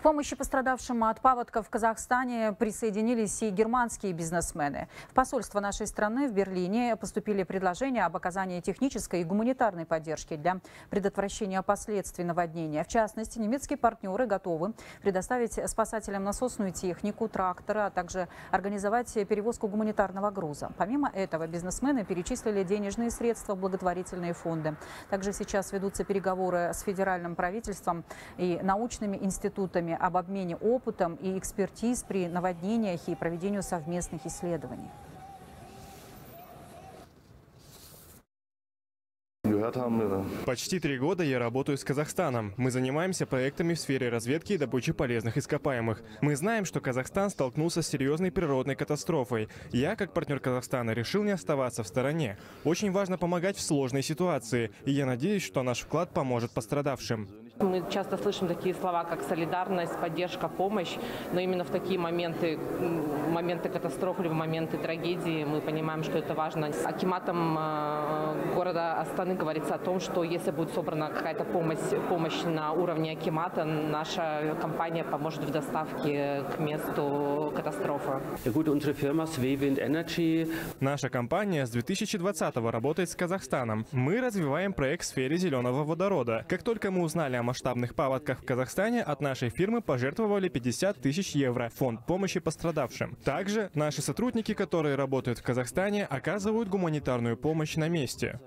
К помощи пострадавшим от паводка в Казахстане присоединились и германские бизнесмены. В посольство нашей страны в Берлине поступили предложения об оказании технической и гуманитарной поддержки для предотвращения последствий наводнения. В частности, немецкие партнеры готовы предоставить спасателям насосную технику, тракторы, а также организовать перевозку гуманитарного груза. Помимо этого, бизнесмены перечислили денежные средства в благотворительные фонды. Также сейчас ведутся переговоры с федеральным правительством и научными институтами об обмене опытом и экспертиз при наводнениях и проведению совместных исследований. Почти 3 года я работаю с Казахстаном. Мы занимаемся проектами в сфере разведки и добычи полезных ископаемых. Мы знаем, что Казахстан столкнулся с серьезной природной катастрофой. Я, как партнер Казахстана, решил не оставаться в стороне. Очень важно помогать в сложной ситуации, и я надеюсь, что наш вклад поможет пострадавшим. Мы часто слышим такие слова, как солидарность, поддержка, помощь, но именно в такие моменты катастроф или в моменты трагедии мы понимаем, что это важно. С Акиматом города Астаны говорится о том, что если будет собрана какая-то помощь на уровне Акимата, наша компания поможет в доставке к месту катастрофы. Наша компания с 2020-го работает с Казахстаном. Мы развиваем проект в сфере зеленого водорода. Как только мы узнали о масштабных паводках в Казахстане, от нашей фирмы пожертвовали 50 тысяч евро в фонд помощи пострадавшим. Также наши сотрудники, которые работают в Казахстане, оказывают гуманитарную помощь на месте.